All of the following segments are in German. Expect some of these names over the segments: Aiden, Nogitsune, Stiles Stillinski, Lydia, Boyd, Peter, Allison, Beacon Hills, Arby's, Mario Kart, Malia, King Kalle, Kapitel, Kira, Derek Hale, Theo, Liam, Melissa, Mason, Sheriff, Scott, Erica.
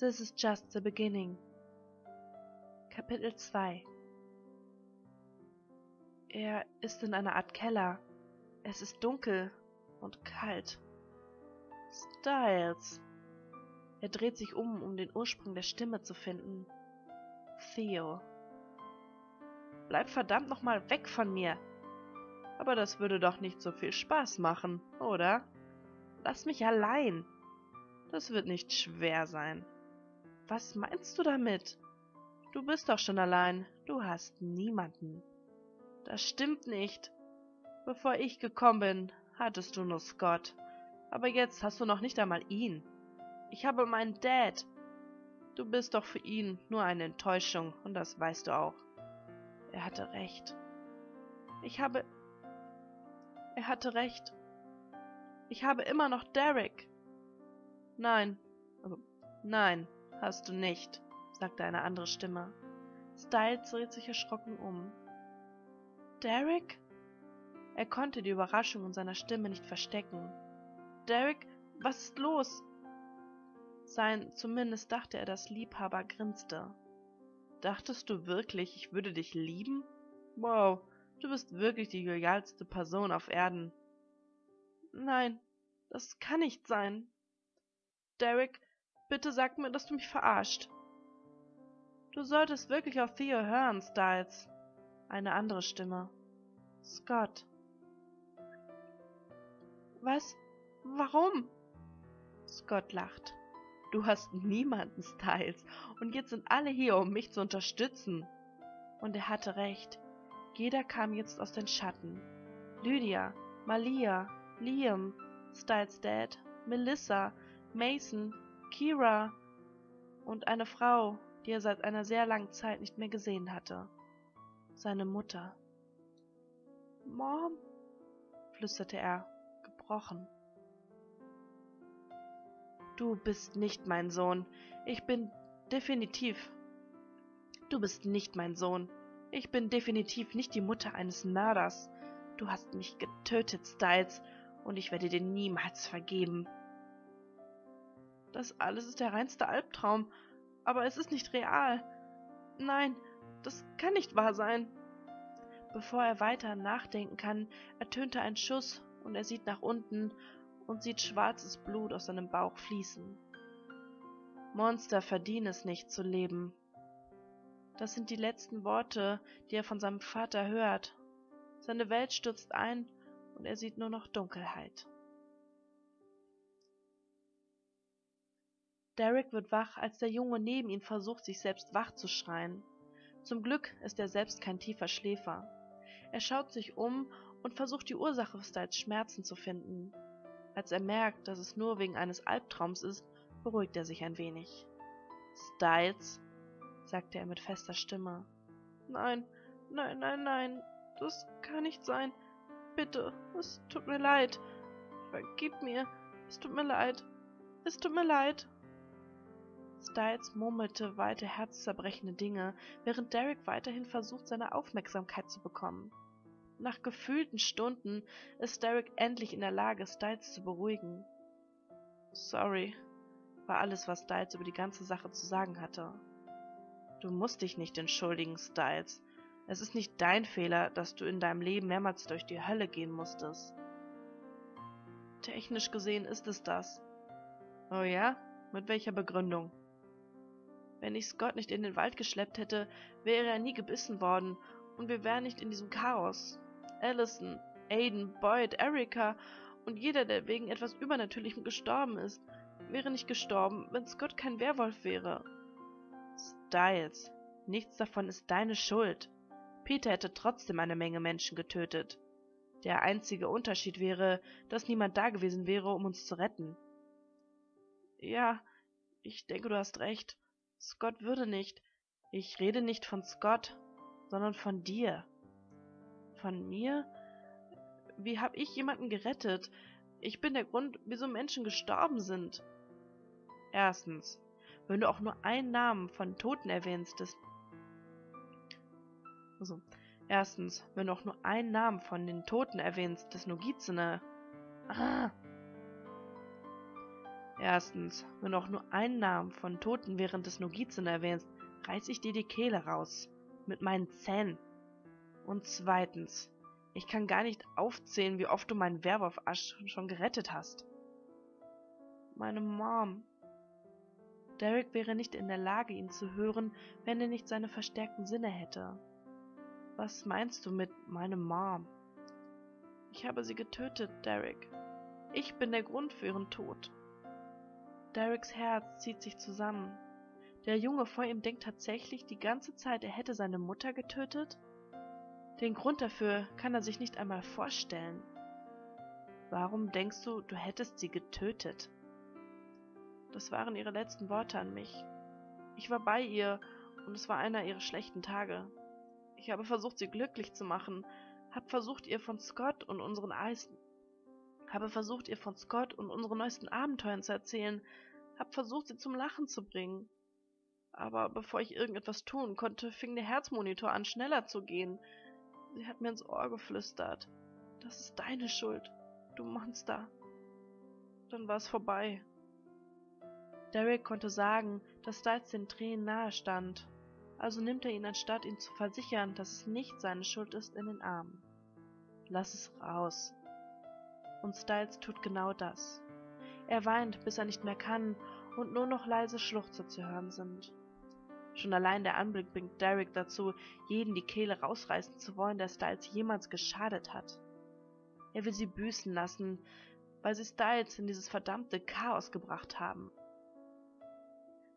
This is just the beginning. Kapitel 2. Er ist in einer Art Keller. Es ist dunkel und kalt. Stiles. Er dreht sich um, um den Ursprung der Stimme zu finden. Theo. Bleib verdammt nochmal weg von mir. Aber das würde doch nicht so viel Spaß machen, oder? Lass mich allein. Das wird nicht schwer sein. Was meinst du damit? Du bist doch schon allein. Du hast niemanden. Das stimmt nicht. Bevor ich gekommen bin, hattest du nur Scott. Aber jetzt hast du noch nicht einmal ihn. Ich habe meinen Dad. Du bist doch für ihn nur eine Enttäuschung und das weißt du auch. Er hatte recht. Er hatte recht. Ich habe immer noch Derek. Nein. Nein, hast du nicht, sagte eine andere Stimme. Stiles dreht sich erschrocken um. Derek? Er konnte die Überraschung in seiner Stimme nicht verstecken. Derek, was ist los? Zumindest dachte er, dass Liebhaber grinste. Dachtest du wirklich, ich würde dich lieben? Wow, du bist wirklich die loyalste Person auf Erden. Nein, das kann nicht sein. Derek, bitte sag mir, dass du mich verarscht. Du solltest wirklich auf Theo hören, Stiles. Eine andere Stimme. Scott. Was? Warum? Scott lacht. Du hast niemanden, Stiles. Und jetzt sind alle hier, um mich zu unterstützen. Und er hatte recht. Jeder kam jetzt aus den Schatten. Lydia, Malia, Liam, Stiles Dad, Melissa, Mason, Kira und eine Frau, die er seit einer sehr langen Zeit nicht mehr gesehen hatte. Seine Mutter. Mom, flüsterte er, gebrochen. Du bist nicht mein Sohn. Du bist nicht mein Sohn. Ich bin definitiv nicht die Mutter eines Mörders. Du hast mich getötet, Stiles, und ich werde dir niemals vergeben. Das alles ist der reinste Albtraum, aber es ist nicht real. Nein, das kann nicht wahr sein. Bevor er weiter nachdenken kann, ertönte ein Schuss und er sieht nach unten und sieht schwarzes Blut aus seinem Bauch fließen. Monster verdienen es nicht zu leben. Das sind die letzten Worte, die er von seinem Vater hört. Seine Welt stürzt ein und er sieht nur noch Dunkelheit. Derek wird wach, als der Junge neben ihm versucht, sich selbst wach zu schreien. Zum Glück ist er selbst kein tiefer Schläfer. Er schaut sich um und versucht, die Ursache für Stiles Schmerzen zu finden. Als er merkt, dass es nur wegen eines Albtraums ist, beruhigt er sich ein wenig. Stiles, sagte er mit fester Stimme. Nein, nein, nein, nein, das kann nicht sein. Bitte, es tut mir leid. Vergib mir, es tut mir leid, es tut mir leid. Stiles murmelte weite herzzerbrechende Dinge, während Derek weiterhin versucht, seine Aufmerksamkeit zu bekommen. Nach gefühlten Stunden ist Derek endlich in der Lage, Stiles zu beruhigen. Sorry, war alles, was Stiles über die ganze Sache zu sagen hatte. Du musst dich nicht entschuldigen, Stiles. Es ist nicht dein Fehler, dass du in deinem Leben mehrmals durch die Hölle gehen musstest. Technisch gesehen ist es das. Oh ja? Mit welcher Begründung? Wenn ich Scott nicht in den Wald geschleppt hätte, wäre er nie gebissen worden und wir wären nicht in diesem Chaos. Allison, Aiden, Boyd, Erica und jeder, der wegen etwas Übernatürlichem gestorben ist, wäre nicht gestorben, wenn Scott kein Werwolf wäre. Stiles, nichts davon ist deine Schuld. Peter hätte trotzdem eine Menge Menschen getötet. Der einzige Unterschied wäre, dass niemand da gewesen wäre, um uns zu retten. Ja, ich denke, du hast recht. Scott würde nicht. Ich rede nicht von Scott, sondern von dir. Von mir? Wie habe ich jemanden gerettet? Ich bin der Grund, wieso Menschen gestorben sind. Erstens, wenn du auch nur einen Namen von Toten erwähnst, des Nogitsune. Erstens, wenn du auch nur einen Namen von Toten während des Nogitsune erwähnst, reiß ich dir die Kehle raus. Mit meinen Zähnen. Und zweitens, ich kann gar nicht aufzählen, wie oft du meinen Werwolf-Asch schon gerettet hast. Meine Mom. Derek wäre nicht in der Lage, ihn zu hören, wenn er nicht seine verstärkten Sinne hätte. Was meinst du mit meine Mom? Ich habe sie getötet, Derek. Ich bin der Grund für ihren Tod. Dereks Herz zieht sich zusammen. Der Junge vor ihm denkt tatsächlich die ganze Zeit, er hätte seine Mutter getötet? Den Grund dafür kann er sich nicht einmal vorstellen. Warum denkst du, du hättest sie getötet? Das waren ihre letzten Worte an mich. Ich war bei ihr und es war einer ihrer schlechten Tage. Ich habe versucht, sie glücklich zu machen, habe versucht, ihr von Scott und unseren neuesten Abenteuern zu erzählen, habe versucht, sie zum Lachen zu bringen. Aber bevor ich irgendetwas tun konnte, fing der Herzmonitor an, schneller zu gehen. Sie hat mir ins Ohr geflüstert. Das ist deine Schuld, du Monster. Dann war es vorbei. Derek konnte sagen, dass Stiles den Tränen nahe stand. Also nimmt er ihn, anstatt ihn zu versichern, dass es nicht seine Schuld ist, in den Arm. Lass es raus. Und Stiles tut genau das. Er weint, bis er nicht mehr kann und nur noch leise Schluchzer zu hören sind. Schon allein der Anblick bringt Derek dazu, jeden die Kehle rausreißen zu wollen, der Stiles jemals geschadet hat. Er will sie büßen lassen, weil sie Stiles in dieses verdammte Chaos gebracht haben.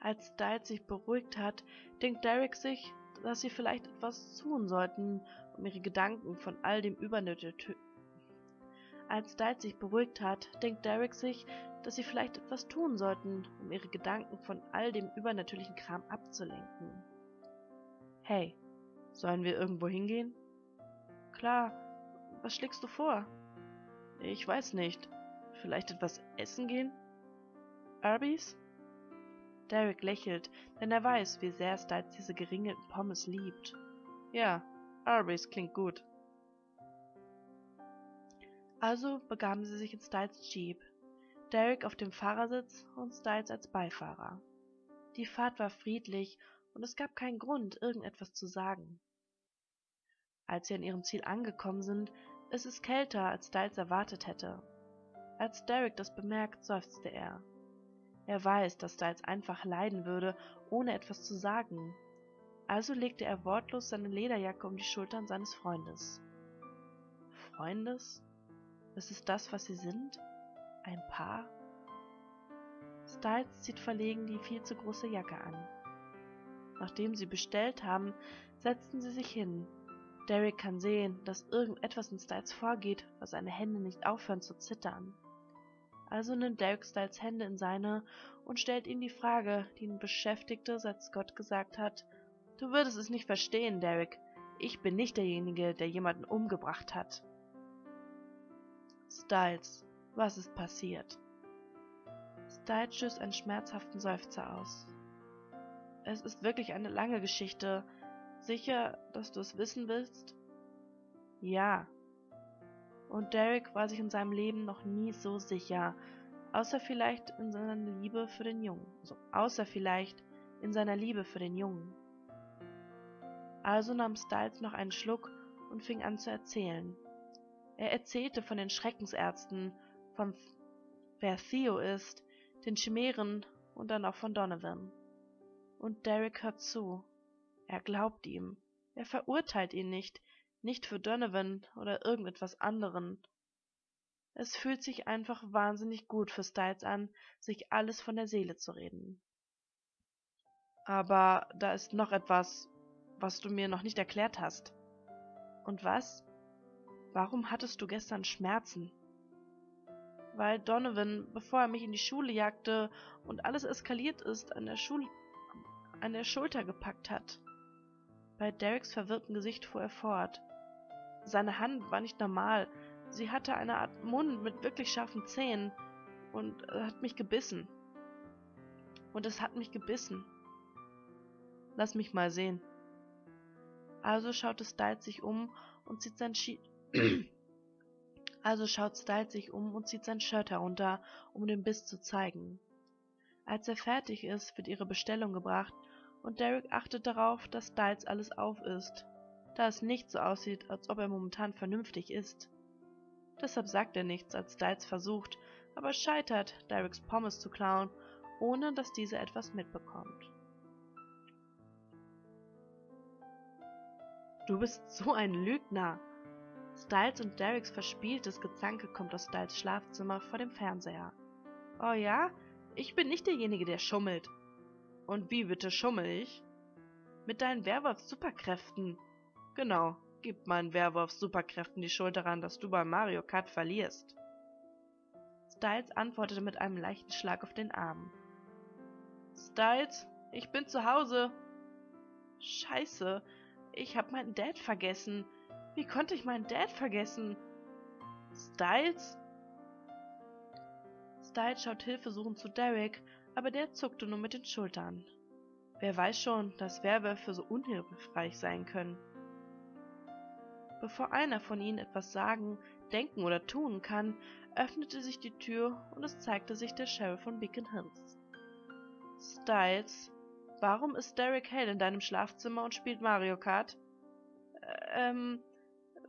Als Stiles sich beruhigt hat, denkt Derek sich, dass sie vielleicht etwas tun sollten, um ihre Gedanken von all dem übernatürlichen Kram abzulenken. Hey, sollen wir irgendwo hingehen? Klar, was schlägst du vor? Ich weiß nicht. Vielleicht etwas essen gehen? Arby's? Derek lächelt, denn er weiß, wie sehr Stiles diese geringelten Pommes liebt. Ja, Arby's klingt gut. Also begaben sie sich in Stiles Jeep. Derek auf dem Fahrersitz und Stiles als Beifahrer. Die Fahrt war friedlich und es gab keinen Grund, irgendetwas zu sagen. Als sie an ihrem Ziel angekommen sind, ist es kälter, als Stiles erwartet hätte. Als Derek das bemerkt, seufzte er. Er weiß, dass Stiles einfach leiden würde, ohne etwas zu sagen. Also legte er wortlos seine Lederjacke um die Schultern seines Freundes. Freundes? Ist es das, was sie sind? Ein Paar? Stiles zieht verlegen die viel zu große Jacke an. Nachdem sie bestellt haben, setzten sie sich hin. Derek kann sehen, dass irgendetwas in Stiles vorgeht, was seine Hände nicht aufhören zu zittern. Also nimmt Derek Stiles Hände in seine und stellt ihm die Frage, die ihn beschäftigte, seit Scott gesagt hat, »Du würdest es nicht verstehen, Derek. Ich bin nicht derjenige, der jemanden umgebracht hat.« »Stiles, was ist passiert?« Stiles stößt einen schmerzhaften Seufzer aus. »Es ist wirklich eine lange Geschichte. Sicher, dass du es wissen willst?« »Ja.« Und Derek war sich in seinem Leben noch nie so sicher, außer vielleicht in seiner Liebe für den Jungen. Also nahm Stiles noch einen Schluck und fing an zu erzählen. Er erzählte von den Schreckensärzten, von wer Theo ist, den Chimären und dann auch von Donovan. Und Derek hört zu. Er glaubt ihm. Er verurteilt ihn nicht. Nicht für Donovan oder irgendetwas anderen. Es fühlt sich einfach wahnsinnig gut für Stiles an, sich alles von der Seele zu reden. Aber da ist noch etwas, was du mir noch nicht erklärt hast. Und was? Warum hattest du gestern Schmerzen? Weil Donovan, bevor er mich in die Schule jagte und alles eskaliert ist, an der Schulter gepackt hat. Bei Dereks verwirrtem Gesicht fuhr er fort. Seine Hand war nicht normal. Sie hatte eine Art Mund mit wirklich scharfen Zähnen und es hat mich gebissen. Lass mich mal sehen. Also schaute Stiles sich um und zieht sein Shirt herunter, um den Biss zu zeigen. Als er fertig ist, wird ihre Bestellung gebracht und Derek achtet darauf, dass Stiles alles auf ist, da es nicht so aussieht, als ob er momentan vernünftig ist. Deshalb sagt er nichts, als Stiles versucht, aber scheitert, Dereks Pommes zu klauen, ohne dass dieser etwas mitbekommt. Du bist so ein Lügner! Stiles und Dereks verspieltes Gezanke kommt aus Stiles Schlafzimmer vor dem Fernseher. Oh ja? Ich bin nicht derjenige, der schummelt. Und wie bitte schummel ich? Mit deinen Werwolf-Superkräften. Genau, gib meinen Werwolf-Superkräften die Schuld daran, dass du bei Mario Kart verlierst. Stiles antwortete mit einem leichten Schlag auf den Arm. Stiles, ich bin zu Hause. Scheiße, ich hab meinen Dad vergessen. Wie konnte ich meinen Dad vergessen? Stiles? Stiles schaut hilfesuchend zu Derek, aber der zuckte nur mit den Schultern. Wer weiß schon, dass Werwölfe so unhilfreich sein können. Bevor einer von ihnen etwas sagen, denken oder tun kann, öffnete sich die Tür und es zeigte sich der Sheriff von Beacon Hills. Stiles, warum ist Derek Hale in deinem Schlafzimmer und spielt Mario Kart?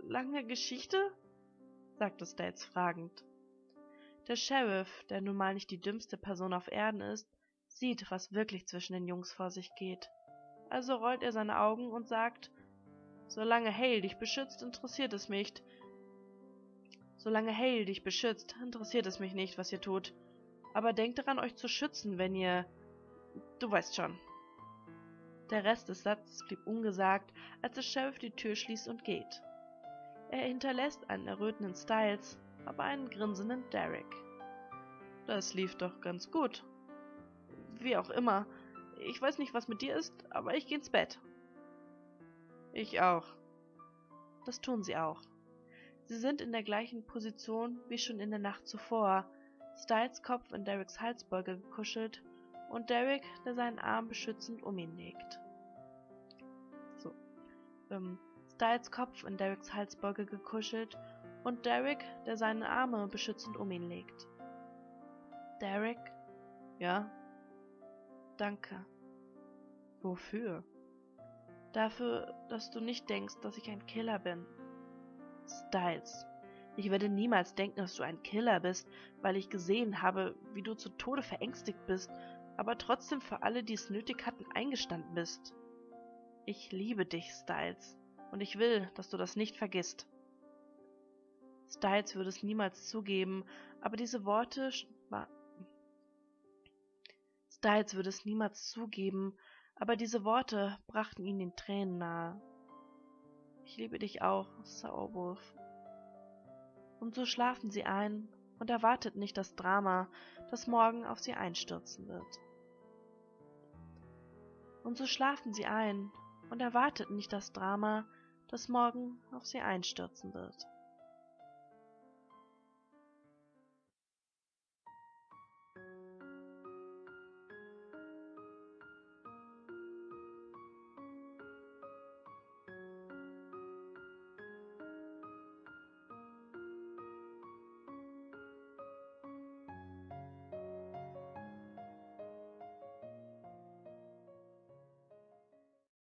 Lange Geschichte? Sagte Stiles fragend. Der Sheriff, der nun mal nicht die dümmste Person auf Erden ist, sieht, was wirklich zwischen den Jungs vor sich geht. Also rollt er seine Augen und sagt, Solange Hale dich beschützt, interessiert es mich nicht, was ihr tut. Aber denkt daran, euch zu schützen, wenn ihr... Du weißt schon. Der Rest des Satzes blieb ungesagt, als der Sheriff die Tür schließt und geht. Er hinterlässt einen errötenden Stiles, aber einen grinsenden Derek. Das lief doch ganz gut. Wie auch immer. Ich weiß nicht, was mit dir ist, aber ich gehe ins Bett. Ich auch. Das tun sie auch. Sie sind in der gleichen Position wie schon in der Nacht zuvor. Stiles Kopf in Dereks Halsbeuge gekuschelt und Derek, der seinen Arm beschützend um ihn legt. Derek? Ja? Danke. Wofür? Dafür, dass du nicht denkst, dass ich ein Killer bin. Stiles, ich werde niemals denken, dass du ein Killer bist, weil ich gesehen habe, wie du zu Tode verängstigt bist, aber trotzdem für alle, die es nötig hatten, eingestanden bist. Ich liebe dich, Stiles, und ich will, dass du das nicht vergisst. Stiles würde es niemals zugeben, aber diese Worte brachten ihn den Tränen nahe. Ich liebe dich auch, Sauerwurf. Und so schlafen sie ein und erwartet nicht das Drama, das morgen auf sie einstürzen wird.